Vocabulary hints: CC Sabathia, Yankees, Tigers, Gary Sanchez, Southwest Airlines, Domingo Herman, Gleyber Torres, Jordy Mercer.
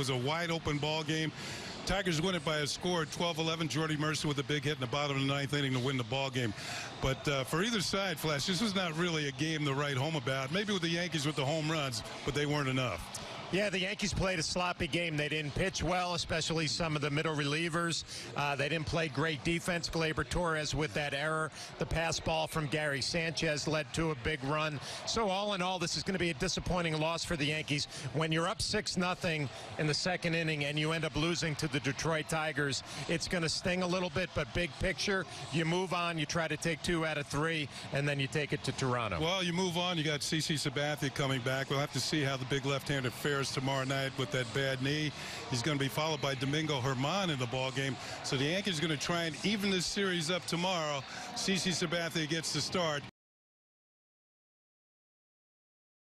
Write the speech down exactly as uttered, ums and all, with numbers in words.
was a wide open ball game. Tigers win it by a score of twelve eleven. Jordy Mercer with a big hit in the bottom of the ninth inning to win the ball game. But uh, for either side, Flash, this was not really a game to write home about. Maybe with the Yankees with the home runs, but they weren't enough. Yeah, the Yankees played a sloppy game. They didn't pitch well, especially some of the middle relievers. Uh, they didn't play great defense. Gleyber Torres with that error. The pass ball from Gary Sanchez led to a big run. So all in all, this is going to be a disappointing loss for the Yankees. When you're up six nothing in the second inning and you end up losing to the Detroit Tigers, it's going to sting a little bit, but big picture, you move on, you try to take two out of three, and then you take it to Toronto. Well, you move on. You got C C Sabathia coming back. We'll have to see how the big left-hander fares tomorrow night with that bad knee. He's going to be followed by Domingo Herman in the ball game. So the Yankees are going to try and even this series up tomorrow. C C Sabathia gets the start.